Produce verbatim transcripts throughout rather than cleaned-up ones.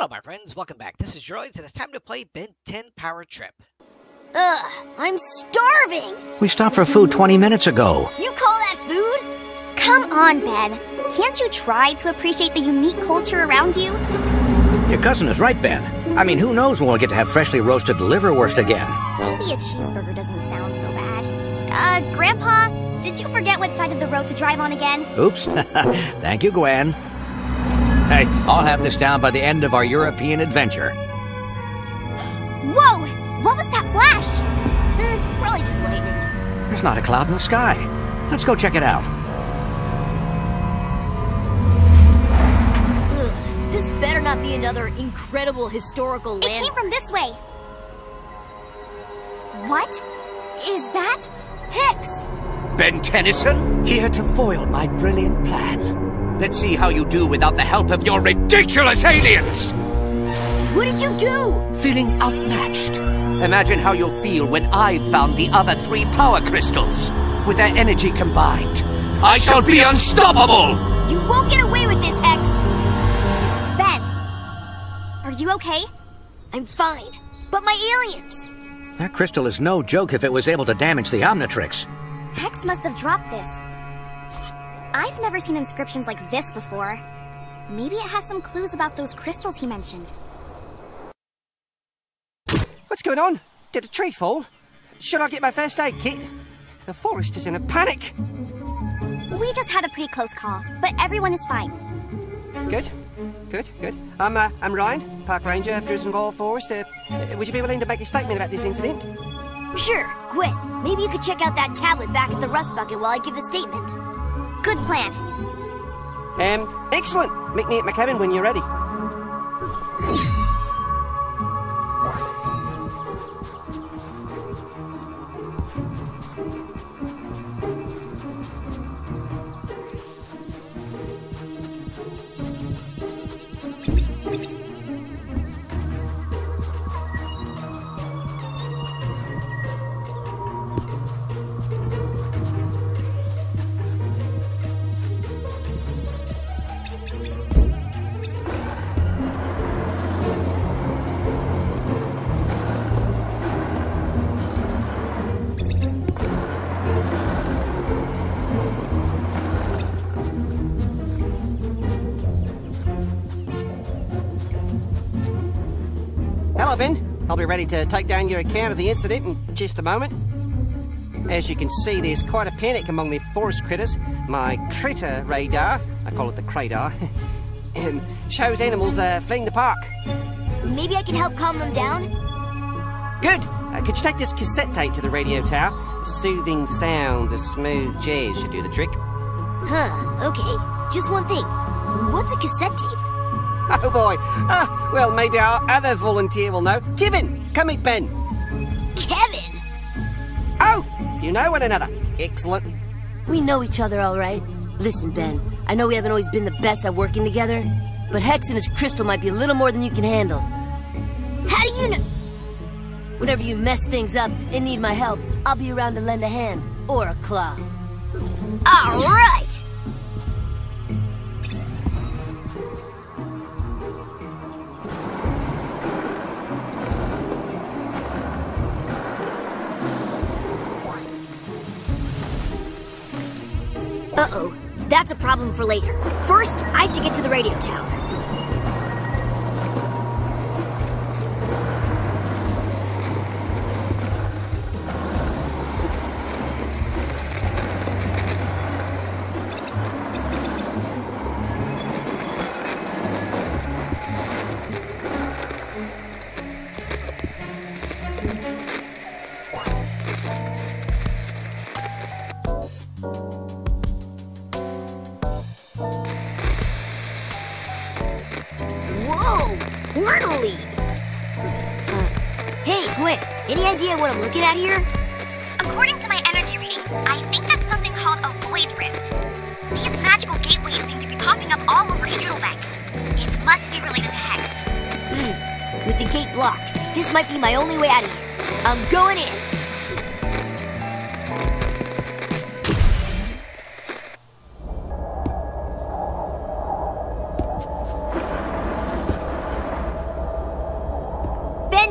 Hello, my friends. Welcome back. This is DROIDZ, and it's time to play Ben ten Power Trip. Ugh, I'm starving! We stopped for food twenty minutes ago. You call that food? Come on, Ben. Can't you try to appreciate the unique culture around you? Your cousin is right, Ben. I mean, who knows when we'll get to have freshly roasted liverwurst again. Maybe a cheeseburger doesn't sound so bad. Uh, Grandpa, did you forget what side of the road to drive on again? Oops. Thank you, Gwen. Hey, I'll have this down by the end of our European adventure. Whoa! What was that flash? Mm, probably just lightning. There's not a cloud in the sky. Let's go check it out. Ugh, this better not be another incredible historical land... It came from this way! What is that? Hex! Ben Tennyson? Here to foil my brilliant plan. Let's see how you do without the help of your ridiculous aliens! What did you do? Feeling outmatched. Imagine how you'll feel when I've found the other three power crystals. With their energy combined, I shall be unstoppable! You won't get away with this, Hex! Ben, are you okay? I'm fine, but my aliens! That crystal is no joke if it was able to damage the Omnitrix. Hex must have dropped this. I've never seen inscriptions like this before. Maybe it has some clues about those crystals he mentioned. What's going on? Did a tree fall? Should I get my first aid kit? The forest is in a panic. We just had a pretty close call, but everyone is fine. Good, good, good. I'm, uh, I'm Ryan, Park Ranger of Frisyn Ball Forest. Uh, would you be willing to make a statement about this incident? Sure, Gwen. Maybe you could check out that tablet back at the rust bucket while I give the statement. Good plan. Um, excellent. Meet me at my cabin when you're ready. I'll be ready to take down your account of the incident in just a moment. As you can see, there's quite a panic among the forest critters. My critter radar, I call it the cradar, um, shows animals uh, fleeing the park. Maybe I can help calm them down? Good! Uh, could you take this cassette tape to the radio tower? Soothing sounds of smooth jazz should do the trick. Huh, okay. Just one thing. What's a cassette tape? Oh boy! Ah, well, maybe our other volunteer will know. Kevin! Come meet Ben! Kevin? Oh! You know one another. Excellent. We know each other, all right. Listen, Ben, I know we haven't always been the best at working together, but Hex and his crystal might be a little more than you can handle. How do you know? Whenever you mess things up and need my help, I'll be around to lend a hand or a claw. All right! Uh-oh, that's a problem for later. First, I have to get to the radio tower. What I'm looking at here? According to my energy readings, I think that's something called a void rift. These magical gateways seem to be popping up all over Schuttlebank. It must be related to Hex. Mm. With the gate blocked, this might be my only way out of here. I'm going in!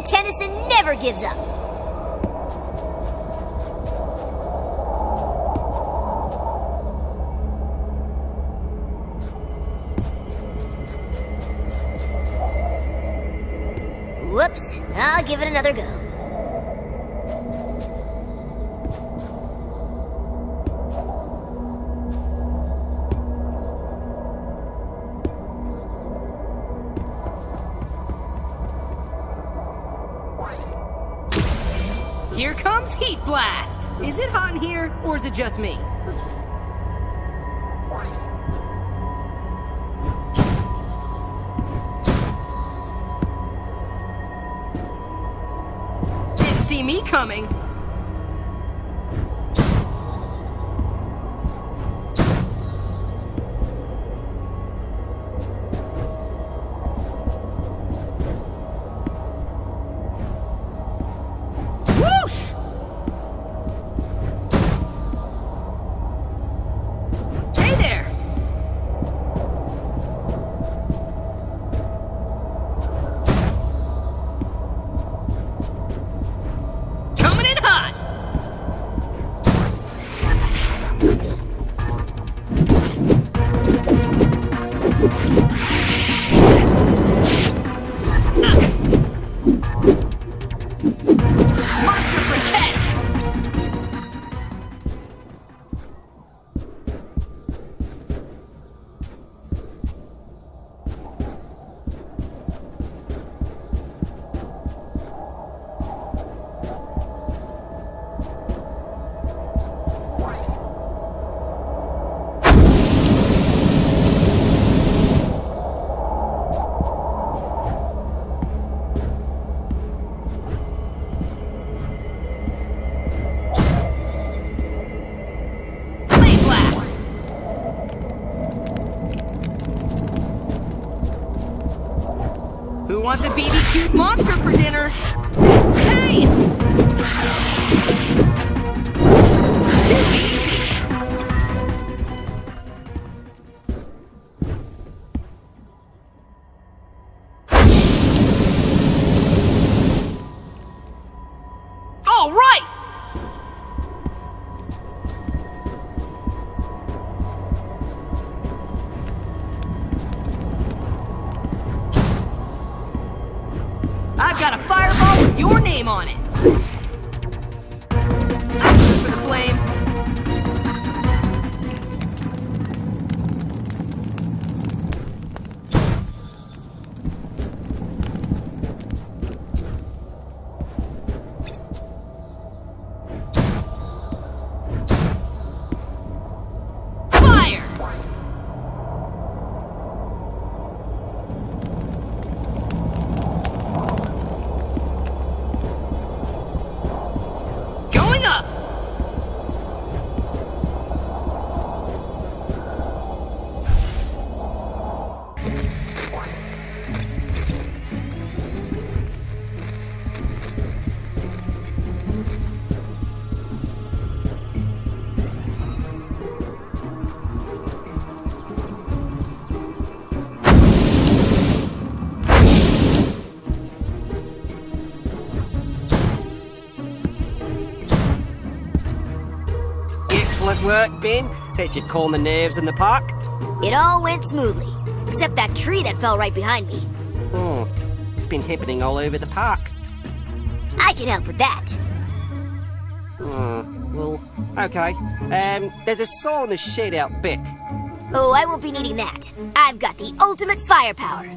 Ben Tennyson never gives up. Whoops, I'll give it another go. Here comes Heatblast! Is it hot in here, or is it just me? Didn't see me coming. Wants a B B Q monster for dinner. Hey! Too easy. All right. Your name on it. I'm for the flame. Excellent work, Ben. That should calm the nerves in the park. It all went smoothly, except that tree that fell right behind me. Oh, it's been happening all over the park. I can help with that. Oh, well, okay. Um, there's a saw in the shed out back. Oh, I won't be needing that. I've got the ultimate firepower.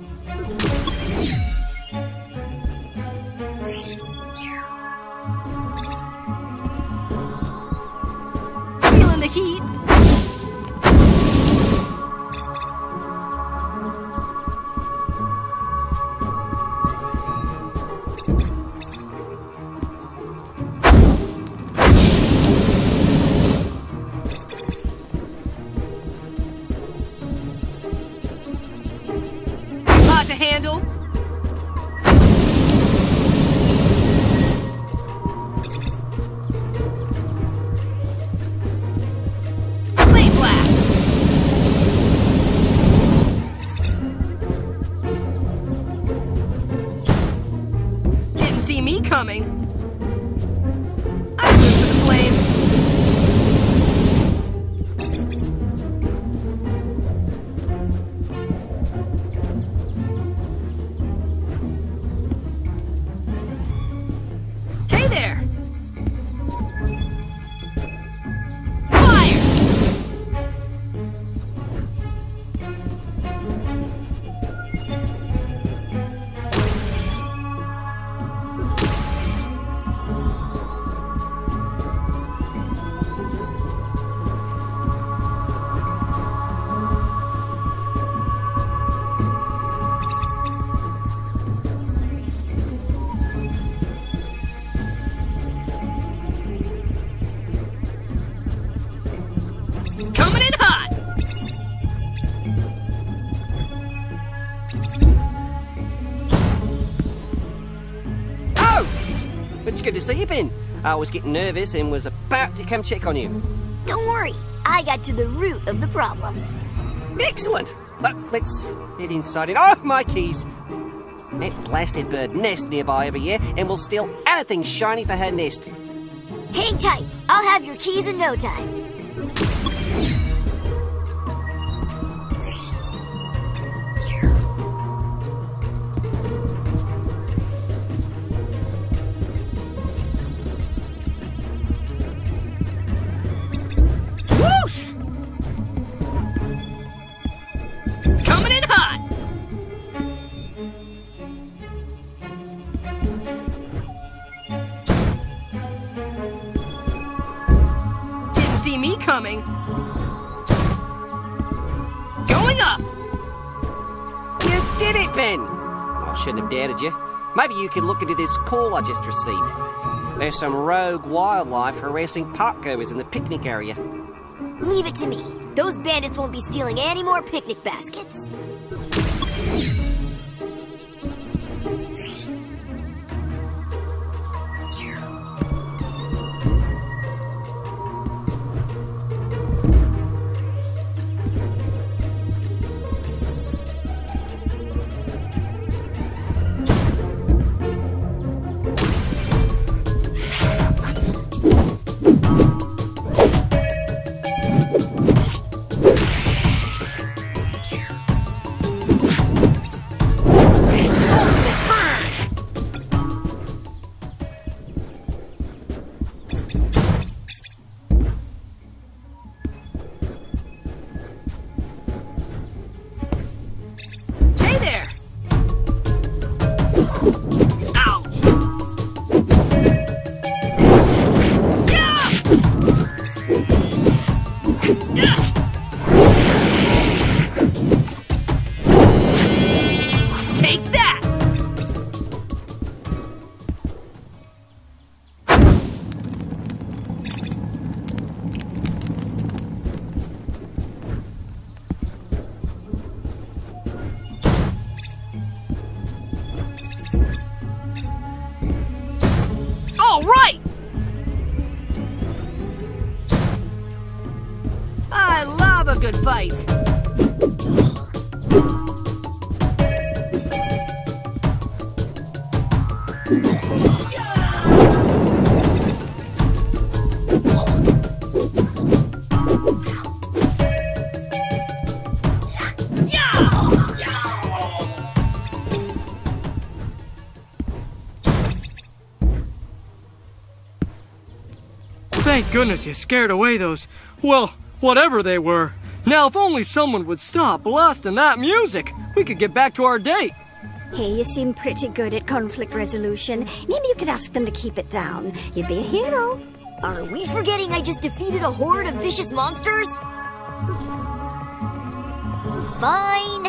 Heat. Hard to handle. coming. I move for the flame. Hey there! It's good to see you, Ben. I was getting nervous and was about to come check on you. Don't worry, I got to the root of the problem. Excellent! But let's head inside it. Oh, my keys! That blasted bird nests nearby every year and will steal anything shiny for her nest. Hang tight, I'll have your keys in no time. See me coming. Going up! You did it, Ben! I shouldn't have doubted you. Maybe you can look into this call I just received. There's some rogue wildlife harassing parkgoers in the picnic area. Leave it to me. Those bandits won't be stealing any more picnic baskets. Good fight. Thank goodness you scared away those, well, whatever they were. Now, if only someone would stop blasting that music, we could get back to our date. Hey, you seem pretty good at conflict resolution. Maybe you could ask them to keep it down. You'd be a hero. Are we forgetting I just defeated a horde of vicious monsters? Fine.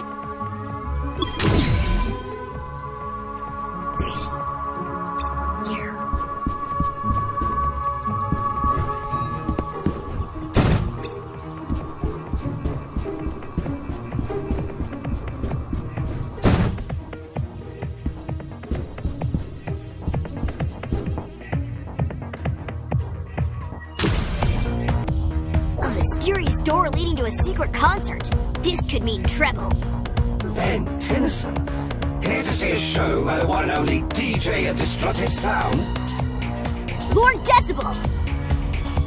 Mysterious door leading to a secret concert. This could mean trouble. Ben Tennyson? Here to see a show by the one and only D J of Destructive Sound, Lord Decibel!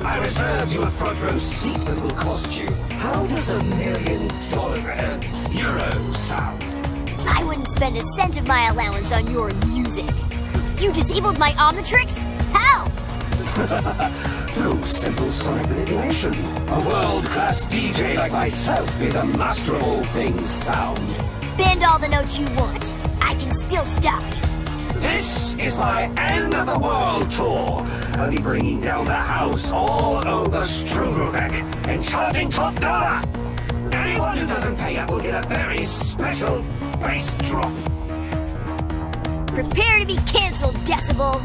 I reserved you a front row seat that will cost you. How does a million dollars and euros sound? I wouldn't spend a cent of my allowance on your music. You disabled my Omnitrix? How? Through simple sonic manipulation. A world-class D J like myself is a master of all things sound. Bend all the notes you want. I can still stop. This is my End of the World Tour. I'll be bringing down the house all over Strudelbeck and charging top dollar. Anyone who doesn't pay up will get a very special bass drop. Prepare to be cancelled, Decibel.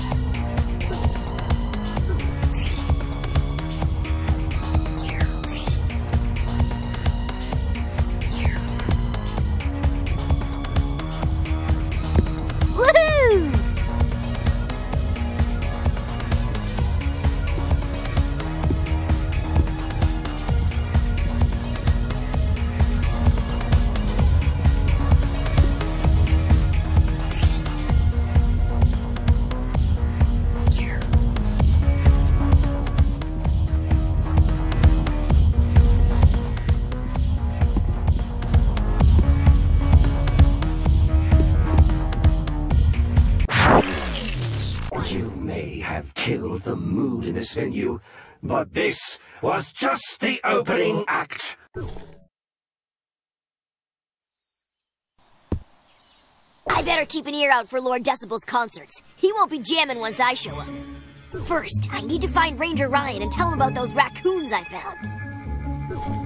This venue, but this was just the opening act. I better keep an ear out for Lord Decibel's concerts. He won't be jamming once I show up. First, I need to find Ranger Ryan and tell him about those raccoons I found.